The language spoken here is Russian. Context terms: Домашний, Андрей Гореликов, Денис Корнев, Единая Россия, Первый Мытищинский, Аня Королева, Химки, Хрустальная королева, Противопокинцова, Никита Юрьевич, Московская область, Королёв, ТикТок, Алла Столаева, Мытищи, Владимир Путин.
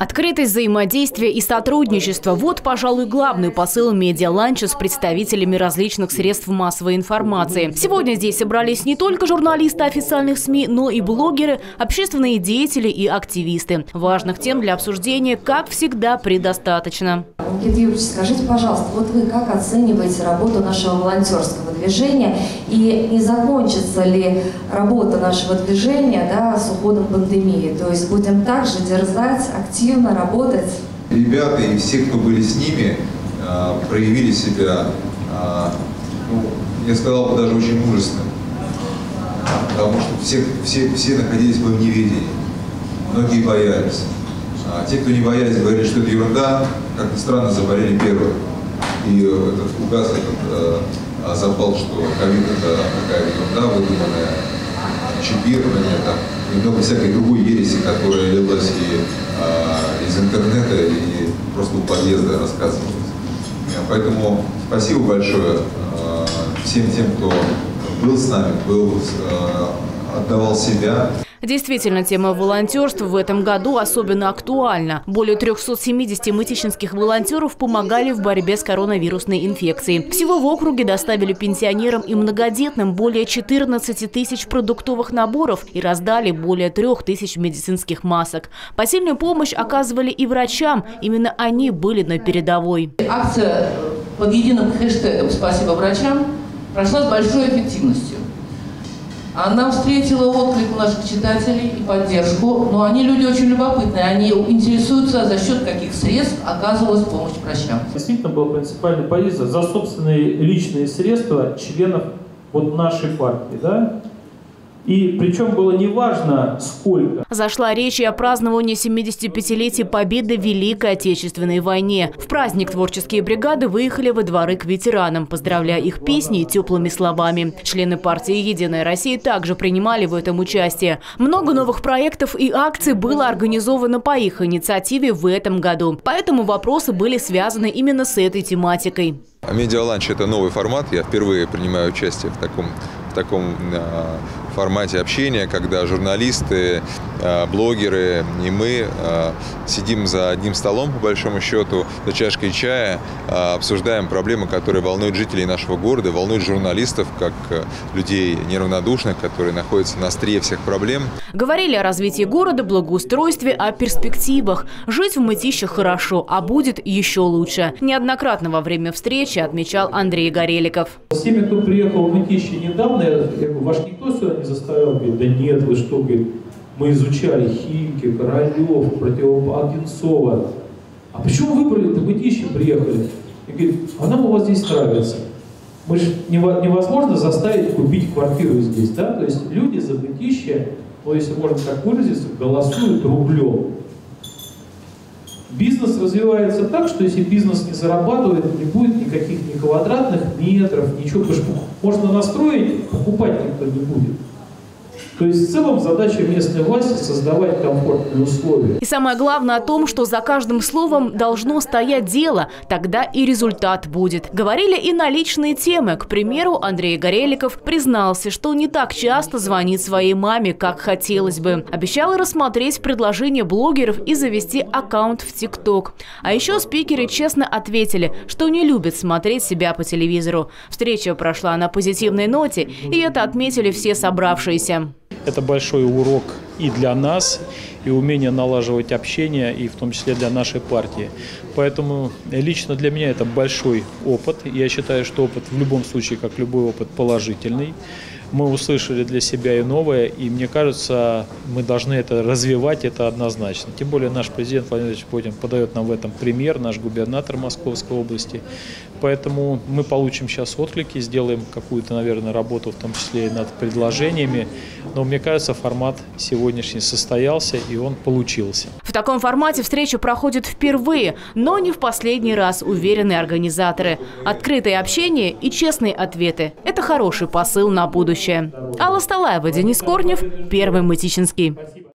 Открытость, взаимодействие и сотрудничество – вот, пожалуй, главный посыл медиаланча с представителями различных средств массовой информации. Сегодня здесь собрались не только журналисты официальных СМИ, но и блогеры, общественные деятели и активисты. Важных тем для обсуждения, как всегда, предостаточно. Никита Юрьевич, скажите, пожалуйста, вот вы как оцениваете работу нашего волонтерского движения? И не закончится ли работа нашего движения, с уходом пандемии? То есть будем также дерзать, активно работать? Ребята и все, кто были с ними, проявили себя, я сказал бы, даже очень мужественно. Потому что все находились в неведении. Многие боялись. А те, кто не боялись, говорили, что это ерунда, как ни странно, заболели первым. И этот угас, этот запал, что ковид – это такая ерунда, выдуманная, чипирование, и много всякой другой ереси, которая лилась и из интернета, и просто у подъезда рассказывалась. Поэтому спасибо большое всем тем, кто был с нами, отдавал себя. Действительно, тема волонтерства в этом году особенно актуальна. Более 370 мытищинских волонтеров помогали в борьбе с коронавирусной инфекцией. Всего в округе доставили пенсионерам и многодетным более 14 тысяч продуктовых наборов и раздали более 3 тысяч медицинских масок. Посильную помощь оказывали и врачам. Именно они были на передовой. Акция под единым хэштегом «Спасибо врачам» прошла с большой эффективностью. Она встретила отклик у наших читателей и поддержку, но они люди очень любопытные, они интересуются, за счет каких средств оказывалась помощь врачам. Действительно была принципиальная позиция за собственные личные средства членов нашей партии, И причем было неважно, сколько. Зашла речь и о праздновании 75-летия победы в Великой Отечественной войне. В праздник творческие бригады выехали во дворы к ветеранам, поздравляя их песней и теплыми словами. Члены партии «Единая Россия» также принимали в этом участие. Много новых проектов и акций было организовано по их инициативе в этом году. Поэтому вопросы были связаны именно с этой тематикой. Медиаланч – это новый формат. Я впервые принимаю участие в таком формате общения, когда журналисты, блогеры и мы сидим за одним столом, по большому счету, за чашкой чая, обсуждаем проблемы, которые волнуют жителей нашего города, волнуют журналистов, как людей неравнодушных, которые находятся на острие всех проблем. Говорили о развитии города, благоустройстве, о перспективах. Жить в Мытищах хорошо, а будет еще лучше. Неоднократно во время встречи отмечал Андрей Гореликов. Всеми, кто приехал в Мытищи недавно, я говорю, ваш никто сюда не заставил, говорит, да нет, вы что, говорит, мы изучали Химки, Королёв, Противопокинцова. А почему выбрали-то Мытищи, приехали? И говорит, а нам у вас здесь нравится. Мы же невозможно заставить купить квартиру здесь, То есть люди за Мытищи, если можно так выразиться, голосуют рублем. Бизнес развивается так, что если бизнес не зарабатывает, не будет никаких ни квадратных метров, ничего, потому что можно настроить, покупать никто не будет. То есть в целом задача местной власти – создавать комфортные условия. И самое главное о том, что за каждым словом должно стоять дело, тогда и результат будет. Говорили и на личные темы. К примеру, Андрей Гореликов признался, что не так часто звонит своей маме, как хотелось бы. Обещал рассмотреть предложение блогеров и завести аккаунт в ТикТок. А еще спикеры честно ответили, что не любят смотреть себя по телевизору. Встреча прошла на позитивной ноте, и это отметили все собравшиеся. Это большой урок и для нас, и умение налаживать общение, и в том числе для нашей партии. Поэтому лично для меня это большой опыт. Я считаю, что опыт в любом случае, как любой опыт, положительный. Мы услышали для себя и новое, и мне кажется, мы должны это развивать, это однозначно. Тем более наш президент Владимир Путин подает нам в этом пример, наш губернатор Московской области. Поэтому мы получим сейчас отклики, сделаем какую-то, наверное, работу, в том числе и над предложениями. Но мне кажется, формат сегодняшний состоялся, и он получился. В таком формате встреча проходит впервые, но не в последний раз, уверены организаторы. Открытое общение и честные ответы – это хороший посыл на будущее. Алла Столаева, Денис Корнев, Первый Мытищинский.